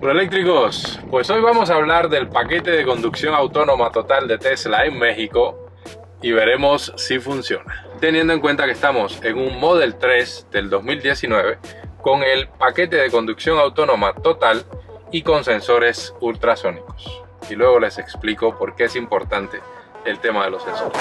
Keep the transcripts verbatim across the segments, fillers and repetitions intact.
Hola eléctricos, pues hoy vamos a hablar del paquete de conducción autónoma total de Tesla en México y veremos si funciona. Teniendo en cuenta que estamos en un Model tres del dos mil diecinueve con el paquete de conducción autónoma total y con sensores ultrasónicos. Y luego les explico por qué es importante el tema de los sensores.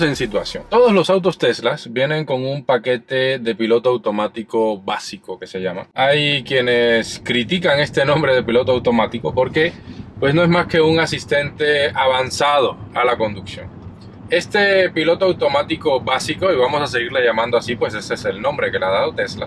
En situación. Todos los autos Teslas vienen con un paquete de piloto automático básico que se llama. Hay quienes critican este nombre de piloto automático porque pues no es más que un asistente avanzado a la conducción. Este piloto automático básico, y vamos a seguirle llamando así, pues ese es el nombre que le ha dado Tesla,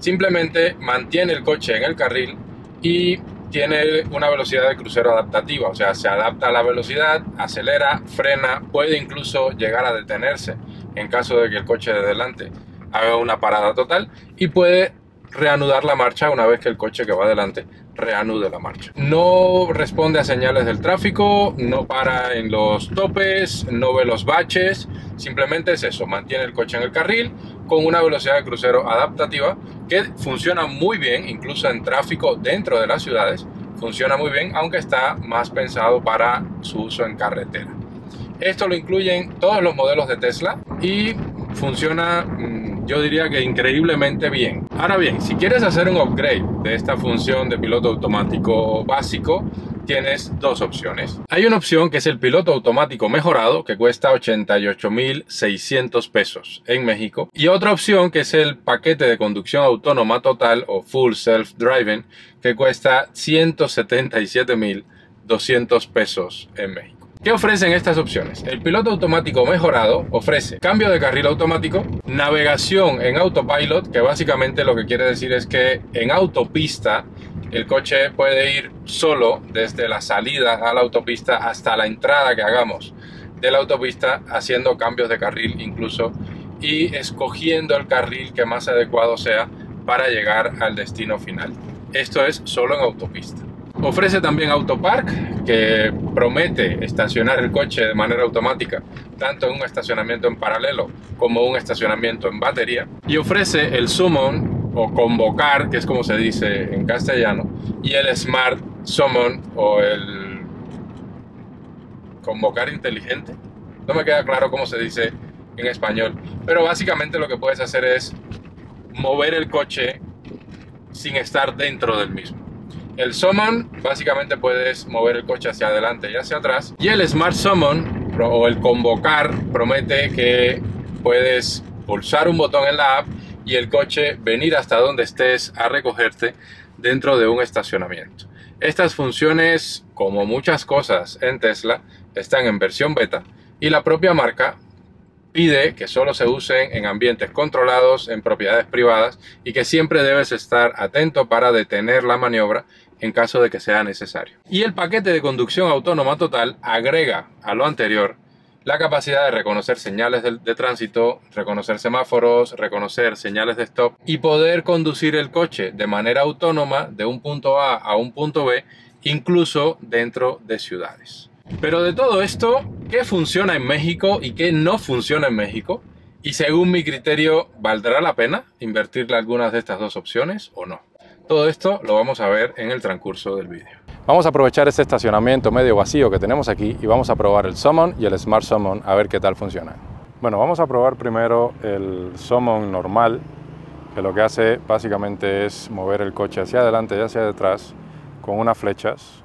simplemente mantiene el coche en el carril y tiene una velocidad de crucero adaptativa, o sea, se adapta a la velocidad, acelera, frena, puede incluso llegar a detenerse en caso de que el coche de delante haga una parada total y puede reanudar la marcha una vez que el coche que va adelante reanude la marcha. No responde a señales del tráfico, no para en los topes, no ve los baches, simplemente es eso, mantiene el coche en el carril con una velocidad de crucero adaptativa que funciona muy bien, incluso en tráfico dentro de las ciudades, funciona muy bien, aunque está más pensado para su uso en carretera. Esto lo incluyen todos los modelos de Tesla y funciona, yo diría que increíblemente bien. Ahora bien, si quieres hacer un upgrade de esta función de piloto automático básico, tienes dos opciones. Hay una opción que es el piloto automático mejorado, que cuesta ochenta y ocho mil seiscientos pesos en México. Y otra opción que es el paquete de conducción autónoma total o Full Self-Driving, que cuesta ciento setenta y siete mil doscientos pesos en México. ¿Qué ofrecen estas opciones? El piloto automático mejorado ofrece cambio de carril automático, navegación en autopilot, que básicamente lo que quiere decir es que en autopista el coche puede ir solo desde la salida a la autopista hasta la entrada que hagamos de la autopista, haciendo cambios de carril incluso y escogiendo el carril que más adecuado sea para llegar al destino final. Esto es solo en autopista. Ofrece también Autopark, que promete estacionar el coche de manera automática, tanto en un estacionamiento en paralelo como un estacionamiento en batería. Y ofrece el Summon, o convocar, que es como se dice en castellano, y el Smart Summon o el convocar inteligente. No me queda claro cómo se dice en español, pero básicamente lo que puedes hacer es mover el coche sin estar dentro del mismo. El Summon, básicamente puedes mover el coche hacia adelante y hacia atrás, y el Smart Summon o el convocar promete que puedes pulsar un botón en la app y el coche venir hasta donde estés a recogerte dentro de un estacionamiento. Estas funciones, como muchas cosas en Tesla, están en versión beta y la propia marca pide que solo se usen en ambientes controlados, en propiedades privadas y que siempre debes estar atento para detener la maniobra en caso de que sea necesario. Y el paquete de conducción autónoma total agrega a lo anterior la capacidad de reconocer señales de, de tránsito, reconocer semáforos, reconocer señales de stop y poder conducir el coche de manera autónoma de un punto A a un punto B, incluso dentro de ciudades. Pero de todo esto, ¿qué funciona en México y qué no funciona en México? Y según mi criterio, ¿valdrá la pena invertirle algunas de estas dos opciones o no? Todo esto lo vamos a ver en el transcurso del vídeo. Vamos a aprovechar este estacionamiento medio vacío que tenemos aquí y vamos a probar el Summon y el Smart Summon a ver qué tal funciona. Bueno, vamos a probar primero el Summon normal, que lo que hace básicamente es mover el coche hacia adelante y hacia detrás con unas flechas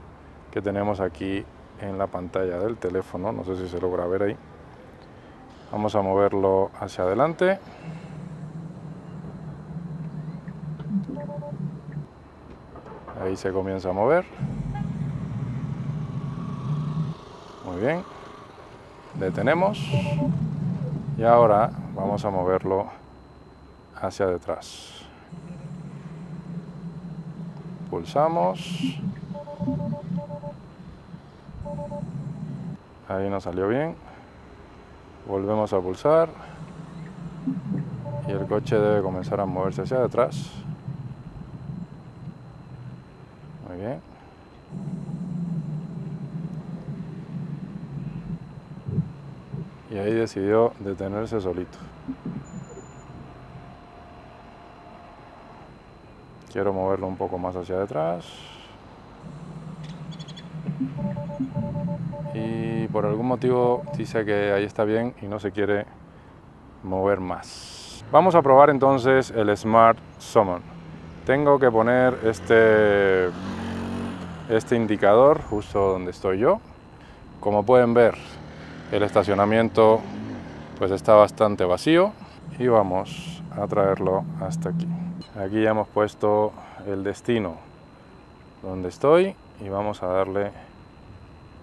que tenemos aquí en la pantalla del teléfono. No sé si se logra ver ahí. Vamos a moverlo hacia adelante. Ahí se comienza a mover. Muy bien, detenemos y ahora vamos a moverlo hacia detrás. Pulsamos. Ahí nos salió bien. Volvemos a pulsar y el coche debe comenzar a moverse hacia atrás. Muy bien. Y ahí decidió detenerse solito. Quiero moverlo un poco más hacia detrás. Y por algún motivo dice que ahí está bien y no se quiere mover más. Vamos a probar entonces el Smart Summon. Tengo que poner este, este indicador justo donde estoy yo. Como pueden ver, el estacionamiento pues está bastante vacío. Y vamos a traerlo hasta aquí. Aquí ya hemos puesto el destino donde estoy y vamos a darle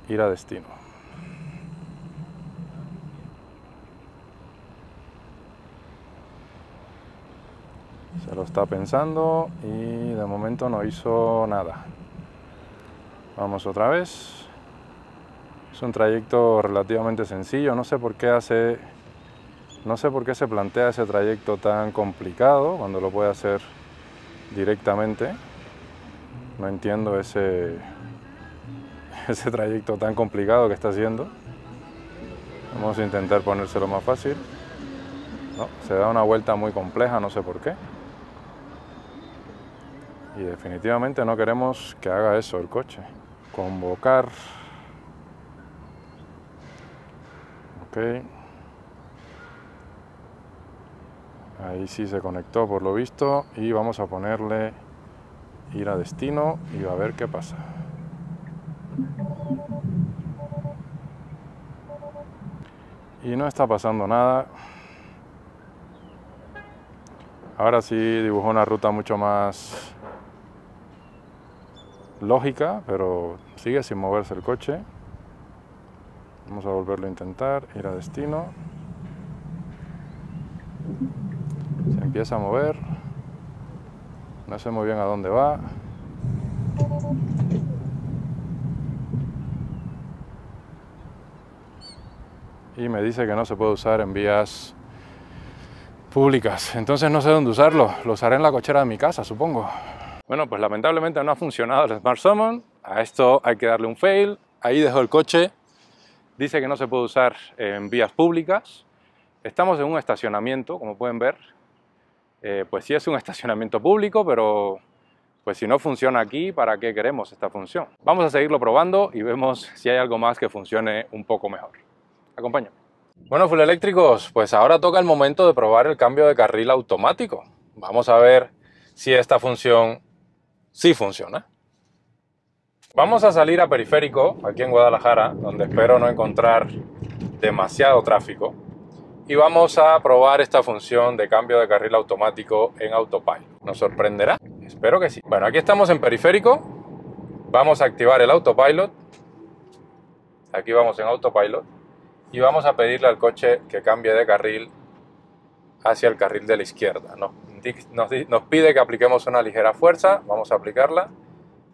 ir a destino. Se lo está pensando y de momento no hizo nada. Vamos otra vez. Es un trayecto relativamente sencillo, no sé por qué hace... No sé por qué se plantea ese trayecto tan complicado cuando lo puede hacer directamente. No entiendo ese, ese trayecto tan complicado que está haciendo. Vamos a intentar ponérselo más fácil. No, se da una vuelta muy compleja, no sé por qué. Y definitivamente no queremos que haga eso el coche. Convocar. Ok. Ahí sí se conectó por lo visto y vamos a ponerle ir a destino y a ver qué pasa. Y no está pasando nada. Ahora sí dibujó una ruta mucho más lógica, pero sigue sin moverse el coche. Vamos a volverlo a intentar, ir a destino. Se empieza a mover, no sé muy bien a dónde va. Y me dice que no se puede usar en vías públicas, entonces no sé dónde usarlo, lo usaré en la cochera de mi casa, supongo. Bueno, pues lamentablemente no ha funcionado el Smart Summon, a esto hay que darle un fail, ahí dejó el coche, dice que no se puede usar en vías públicas. Estamos en un estacionamiento, como pueden ver, eh, pues sí es un estacionamiento público, pero pues si no funciona aquí, ¿para qué queremos esta función? Vamos a seguirlo probando y vemos si hay algo más que funcione un poco mejor. Acompáñame. Bueno, Full Eléctricos, pues ahora toca el momento de probar el cambio de carril automático. Vamos a ver si esta función sí funciona. Vamos a salir a Periférico, aquí en Guadalajara, donde espero no encontrar demasiado tráfico. Y vamos a probar esta función de cambio de carril automático en Autopilot. ¿Nos sorprenderá? Espero que sí. Bueno, aquí estamos en Periférico. Vamos a activar el Autopilot. Aquí vamos en Autopilot. Y vamos a pedirle al coche que cambie de carril hacia el carril de la izquierda. Nos, nos, nos pide que apliquemos una ligera fuerza. Vamos a aplicarla.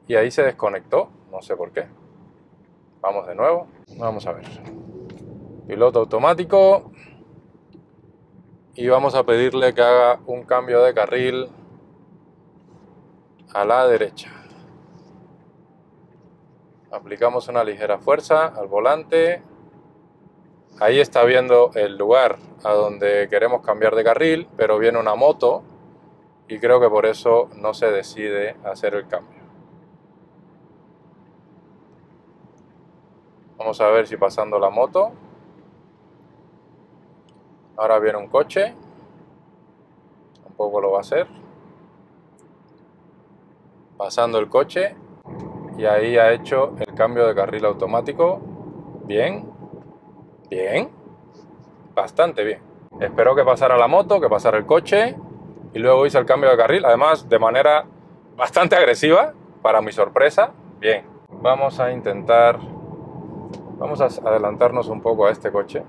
Y ahí se desconectó. No sé por qué. Vamos de nuevo. Vamos a ver. Piloto automático. Y vamos a pedirle que haga un cambio de carril a la derecha. Aplicamos una ligera fuerza al volante. Ahí está viendo el lugar a donde queremos cambiar de carril, pero viene una moto y creo que por eso no se decide hacer el cambio. Vamos a ver si pasando la moto. Ahora viene un coche, tampoco lo va a hacer. Pasando el coche y ahí ha hecho el cambio de carril automático. Bien, bien, bastante bien. Esperó que pasara la moto, que pasara el coche y luego hizo el cambio de carril. Además de manera bastante agresiva, para mi sorpresa. Bien, vamos a intentar, vamos a adelantarnos un poco a este coche.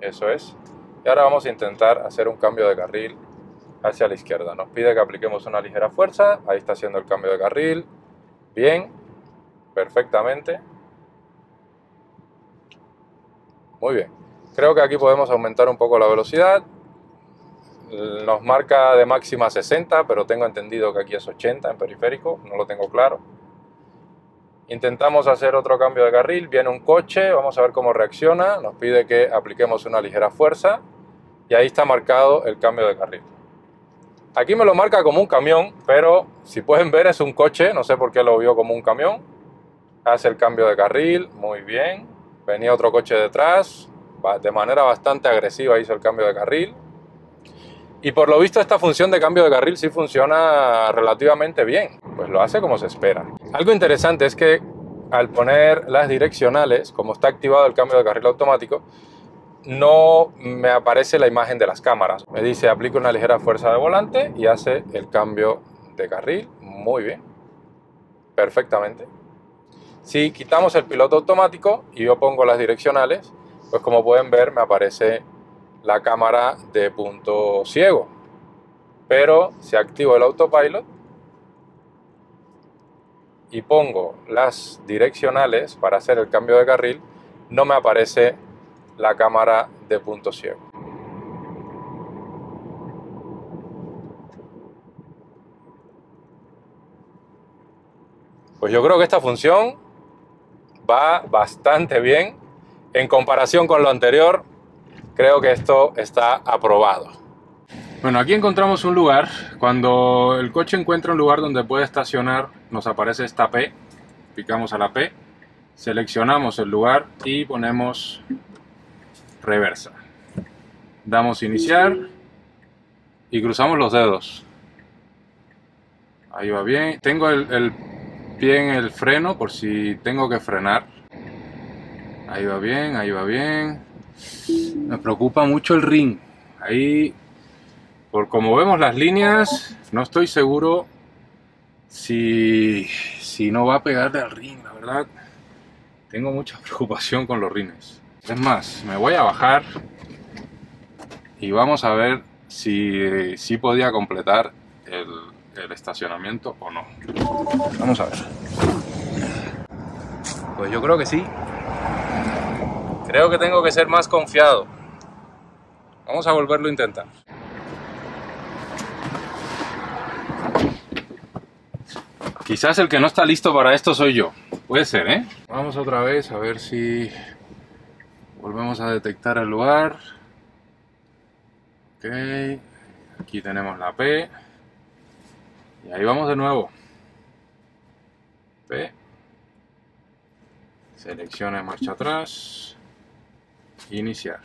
Eso es. Y ahora vamos a intentar hacer un cambio de carril hacia la izquierda. Nos pide que apliquemos una ligera fuerza. Ahí está haciendo el cambio de carril. Bien. Perfectamente. Muy bien. Creo que aquí podemos aumentar un poco la velocidad. nos marca de máxima sesenta, pero tengo entendido que aquí es ochenta en Periférico, no lo tengo claro. Intentamos hacer otro cambio de carril, viene un coche, vamos a ver cómo reacciona, nos pide que apliquemos una ligera fuerza y ahí está marcado el cambio de carril. Aquí me lo marca como un camión, pero si pueden ver es un coche, no sé por qué lo vio como un camión. Hace el cambio de carril, muy bien, venía otro coche detrás, de manera bastante agresiva hizo el cambio de carril. Y por lo visto esta función de cambio de carril sí funciona relativamente bien, pues lo hace como se espera. Algo interesante es que al poner las direccionales, como está activado el cambio de carril automático, no me aparece la imagen de las cámaras. Me dice aplica una ligera fuerza de volante y hace el cambio de carril. Muy bien, perfectamente. Si quitamos el piloto automático y yo pongo las direccionales, pues como pueden ver me aparece la cámara de punto ciego, pero si activo el autopilot y pongo las direccionales para hacer el cambio de carril, no me aparece la cámara de punto ciego. Pues yo creo que esta función va bastante bien en comparación con lo anterior. Creo que esto está aprobado. Bueno, aquí encontramos un lugar. Cuando el coche encuentra un lugar donde puede estacionar, nos aparece esta P. Picamos a la P, seleccionamos el lugar y ponemos reversa. Damos iniciar y cruzamos los dedos. Ahí va bien. Tengo el, el pie en el freno por si tengo que frenar. Ahí va bien, ahí va bien. Me preocupa mucho el ring. Ahí, por como vemos las líneas, no estoy seguro si, si no va a pegarle al ring. La verdad, tengo mucha preocupación con los rines. Es más, me voy a bajar y vamos a ver si, si podía completar el, el estacionamiento o no. Vamos a ver. Pues yo creo que sí. Creo que tengo que ser más confiado. Vamos a volverlo a intentar. Quizás el que no está listo para esto soy yo. Puede ser, ¿eh? Vamos otra vez a ver si volvemos a detectar el lugar. Ok. Aquí tenemos la P. Y ahí vamos de nuevo. P. Selecciona marcha atrás. Iniciar.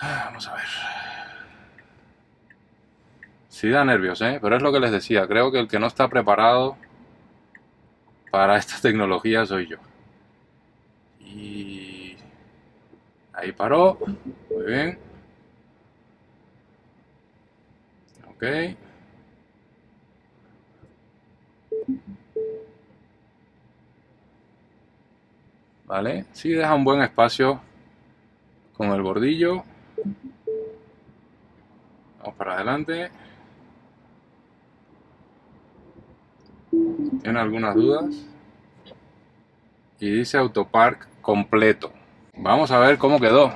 Vamos a ver. Sí da nervios, ¿eh? Pero es lo que les decía. Creo que el que no está preparado para esta tecnología soy yo. Y ahí paró. Muy bien. Ok. Vale, sí deja un buen espacio con el bordillo. Vamos para adelante. ¿Tienen algunas dudas? Y dice Autopark completo. Vamos a ver cómo quedó.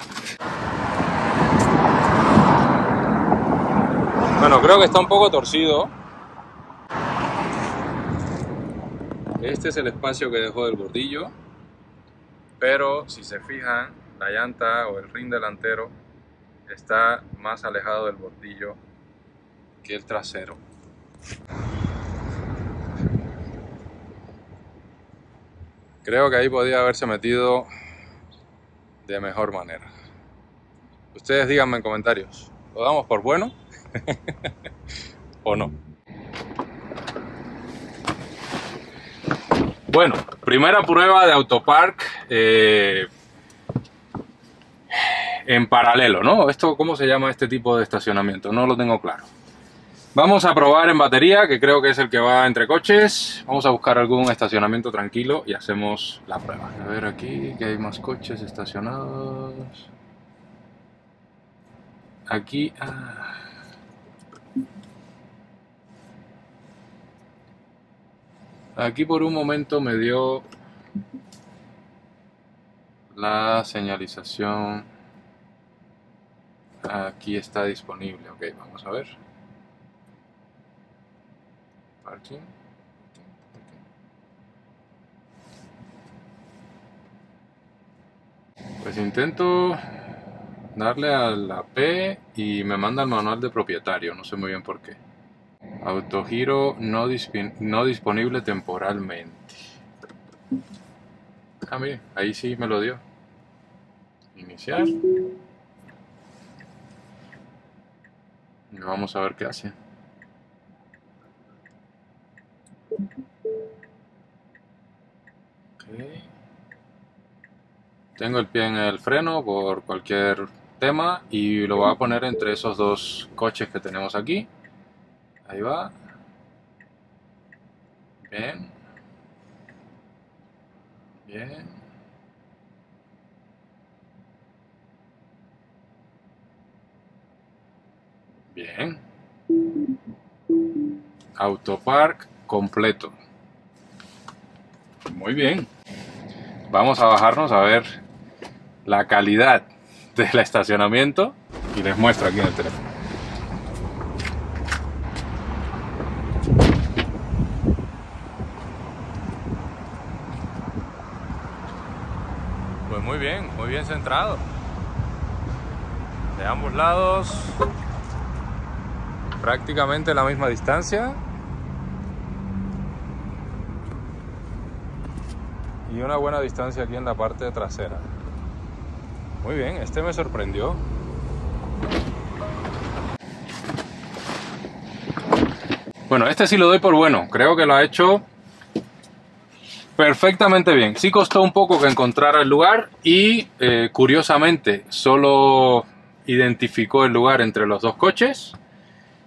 Bueno, creo que está un poco torcido. Este es el espacio que dejó del bordillo. Pero si se fijan, la llanta o el rin delantero está más alejado del bordillo que el trasero. Creo que ahí podía haberse metido de mejor manera. Ustedes díganme en comentarios, ¿lo damos por bueno o no? Bueno, primera prueba de Autopark eh, en paralelo, ¿no? Esto, ¿cómo se llama este tipo de estacionamiento? No lo tengo claro. Vamos a probar en batería, que creo que es el que va entre coches. Vamos a buscar algún estacionamiento tranquilo y hacemos la prueba. A ver aquí, que hay más coches estacionados. Aquí... Ah. Aquí por un momento me dio la señalización. aquí está disponible. Ok, vamos a ver. Parking. Pues intento darle a la P y me manda el manual de propietario, no sé muy bien por qué. Autogiro no, disp no disponible temporalmente. Ah, mire, ahí sí me lo dio. Iniciar. Y vamos a ver qué hace. Okay. Tengo el pie en el freno por cualquier tema y lo voy a poner entre esos dos coches que tenemos aquí. Ahí va. Bien. Bien. Bien. Autopark completo. Muy bien. Vamos a bajarnos a ver la calidad del estacionamiento y les muestro aquí en el teléfono. Pues muy bien, muy bien centrado. De ambos lados, prácticamente la misma distancia. Y una buena distancia aquí en la parte trasera. Muy bien, este me sorprendió. Bueno, este sí lo doy por bueno. Creo que lo ha hecho perfectamente bien. Sí costó un poco que encontrara el lugar y eh, curiosamente solo identificó el lugar entre los dos coches.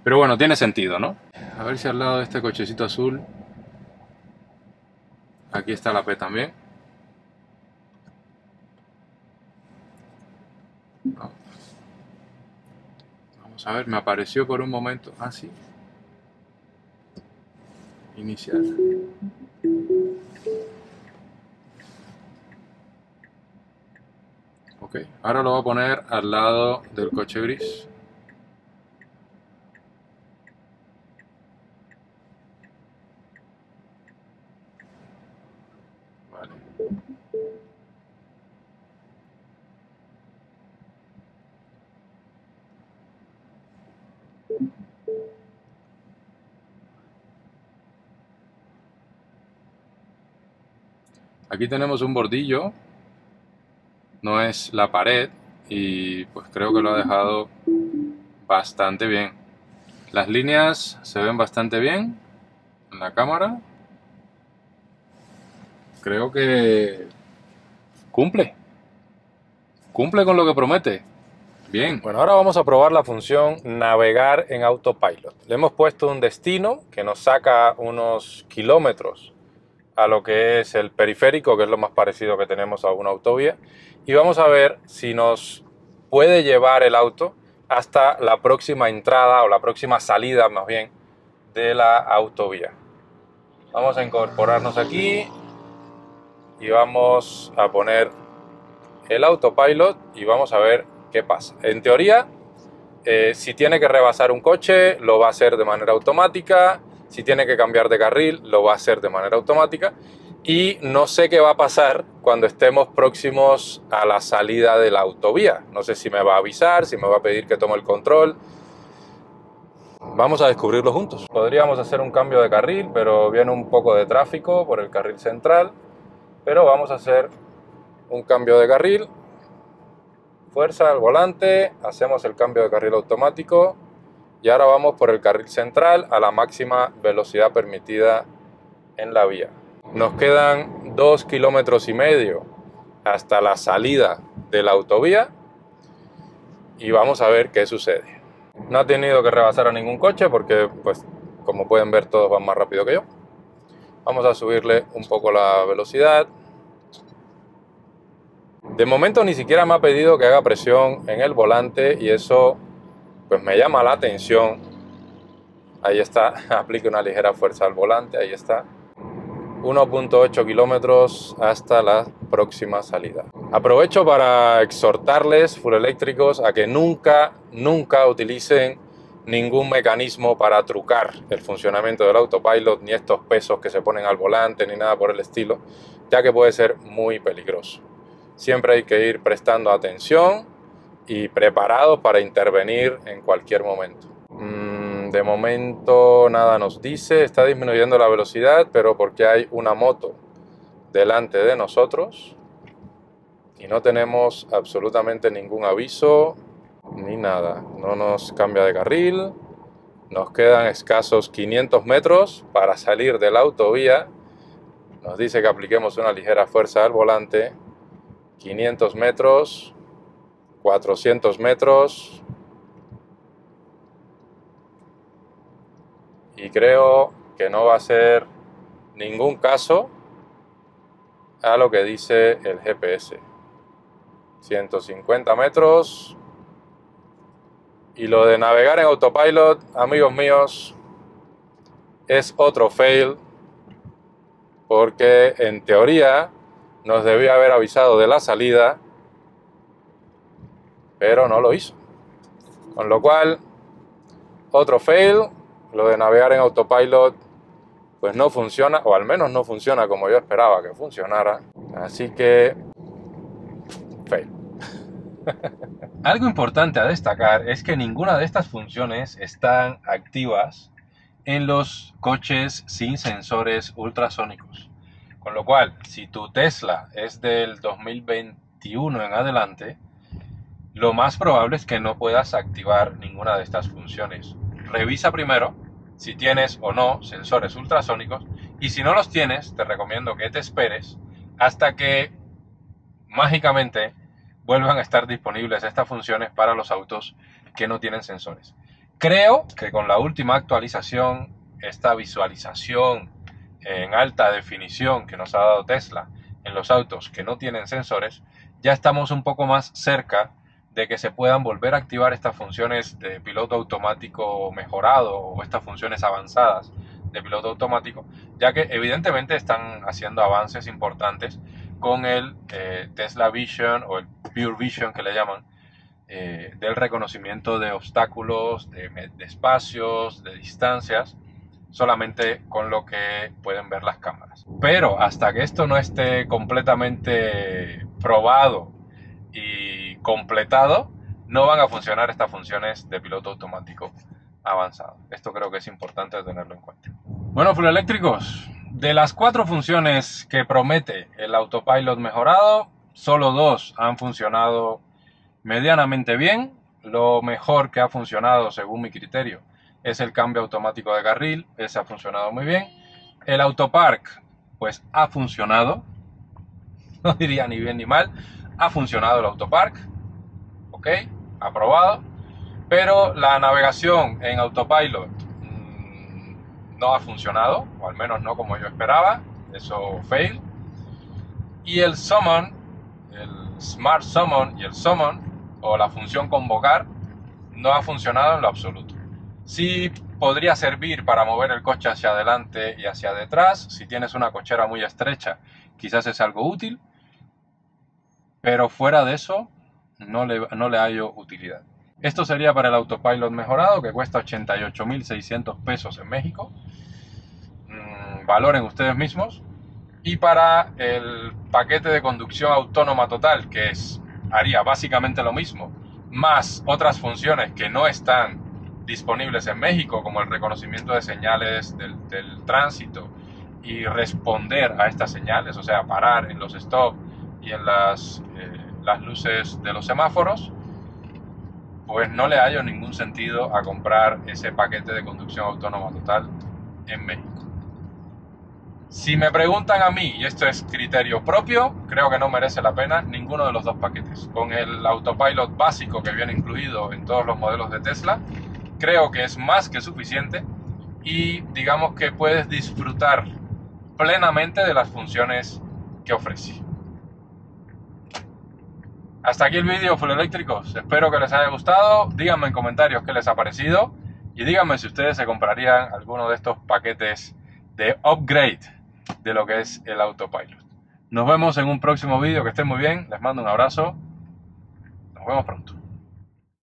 Pero bueno, tiene sentido, ¿no? A ver si al lado de este cochecito azul. Aquí está la P también. No. Vamos a ver, me apareció por un momento. Ah, sí. Iniciar. Ok, ahora lo voy a poner al lado del coche gris. Vale. Aquí tenemos un bordillo, no es la pared, y pues creo que lo ha dejado bastante bien. Las líneas se ven bastante bien en la cámara. Creo que cumple, cumple con lo que promete. Bien. Bueno, ahora vamos a probar la función Navegar en Autopilot. Le hemos puesto un destino que nos saca unos kilómetros a lo que es el periférico, que es lo más parecido que tenemos a una autovía, y vamos a ver si nos puede llevar el auto hasta la próxima entrada o la próxima salida, más bien, de la autovía. Vamos a incorporarnos aquí y vamos a poner el autopilot y vamos a ver qué pasa. En teoría, eh, si tiene que rebasar un coche, lo va a hacer de manera automática. Si tiene que cambiar de carril, lo va a hacer de manera automática. Y no sé qué va a pasar cuando estemos próximos a la salida de la autovía. No sé si me va a avisar, si me va a pedir que tome el control. Vamos a descubrirlo juntos. Podríamos hacer un cambio de carril, pero viene un poco de tráfico por el carril central. Pero vamos a hacer un cambio de carril. Fuerza al volante, hacemos el cambio de carril automático. Y ahora vamos por el carril central a la máxima velocidad permitida en la vía. Nos quedan dos kilómetros y medio hasta la salida de la autovía y vamos a ver qué sucede. No ha tenido que rebasar a ningún coche porque, pues, como pueden ver, todos van más rápido que yo. Vamos a subirle un poco la velocidad. De momento ni siquiera me ha pedido que haga presión en el volante y eso, pues, me llama la atención. Ahí está, aplica una ligera fuerza al volante, ahí está. uno punto ocho kilómetros hasta la próxima salida. Aprovecho para exhortarles, full eléctricos, a que nunca, nunca utilicen ningún mecanismo para trucar el funcionamiento del autopilot, ni estos pesos que se ponen al volante, ni nada por el estilo, ya que puede ser muy peligroso. Siempre hay que ir prestando atención y preparados para intervenir en cualquier momento. Mm, de momento nada nos dice, está disminuyendo la velocidad, pero porque hay una moto delante de nosotros y no tenemos absolutamente ningún aviso ni nada. No nos cambia de carril, nos quedan escasos quinientos metros para salir de la autovía, nos dice que apliquemos una ligera fuerza al volante, quinientos metros, cuatrocientos metros y creo que no va a ser ningún caso a lo que dice el G P S. ciento cincuenta metros y lo de navegar en autopilot, amigos míos, es otro fail porque en teoría nos debía haber avisado de la salida, pero no lo hizo. Con lo cual, otro fail, lo de navegar en autopilot, pues no funciona, o al menos no funciona como yo esperaba que funcionara. Así que, fail. Algo importante a destacar es que ninguna de estas funciones están activas en los coches sin sensores ultrasónicos. Con lo cual, si tu Tesla es del dos mil veintiuno en adelante, lo más probable es que no puedas activar ninguna de estas funciones. Revisa primero si tienes o no sensores ultrasónicos y si no los tienes, te recomiendo que te esperes hasta que mágicamente vuelvan a estar disponibles estas funciones para los autos que no tienen sensores. Creo que con la última actualización, esta visualización en alta definición que nos ha dado Tesla en los autos que no tienen sensores, ya estamos un poco más cerca de que se puedan volver a activar estas funciones de piloto automático mejorado o estas funciones avanzadas de piloto automático, ya que evidentemente están haciendo avances importantes con el eh, Tesla Vision o el Pure Vision que le llaman, eh, del reconocimiento de obstáculos, de, de espacios, de distancias, solamente con lo que pueden ver las cámaras. Pero hasta que esto no esté completamente probado y completado, no van a funcionar estas funciones de piloto automático avanzado. Esto creo que es importante tenerlo en cuenta. Bueno, full eléctricos, de las cuatro funciones que promete el autopilot mejorado, solo dos han funcionado medianamente bien. Lo mejor que ha funcionado, según mi criterio, es el cambio automático de carril, ese ha funcionado muy bien. El Autopark, pues ha funcionado, no diría ni bien ni mal, ha funcionado el Autopark, ok, aprobado. Pero la navegación en autopilot mmm, no ha funcionado, o al menos no como yo esperaba, eso fail. Y el Summon, el Smart Summon y el Summon, o la función convocar, no ha funcionado en lo absoluto. Sí podría servir para mover el coche hacia adelante y hacia detrás. Si tienes una cochera muy estrecha, quizás es algo útil. Pero fuera de eso, no le, no le hallo utilidad. Esto sería para el autopilot mejorado, que cuesta ochenta y ocho mil seiscientos pesos en México. Mm, valoren ustedes mismos. Y para el paquete de conducción autónoma total, que es, haría básicamente lo mismo, más otras funciones que no están disponibles en México, como el reconocimiento de señales del, del tránsito y responder a estas señales, o sea, parar en los stop y en las, eh, las luces de los semáforos, pues no le hallo ningún sentido a comprar ese paquete de conducción autónoma total en México. Si me preguntan a mí, y esto es criterio propio, creo que no merece la pena ninguno de los dos paquetes. Con el autopilot básico que viene incluido en todos los modelos de Tesla, creo que es más que suficiente y digamos que puedes disfrutar plenamente de las funciones que ofrece. Hasta aquí el vídeo, full eléctricos. Espero que les haya gustado. Díganme en comentarios qué les ha parecido y díganme si ustedes se comprarían alguno de estos paquetes de upgrade de lo que es el autopilot. Nos vemos en un próximo vídeo, que estén muy bien, les mando un abrazo, nos vemos pronto.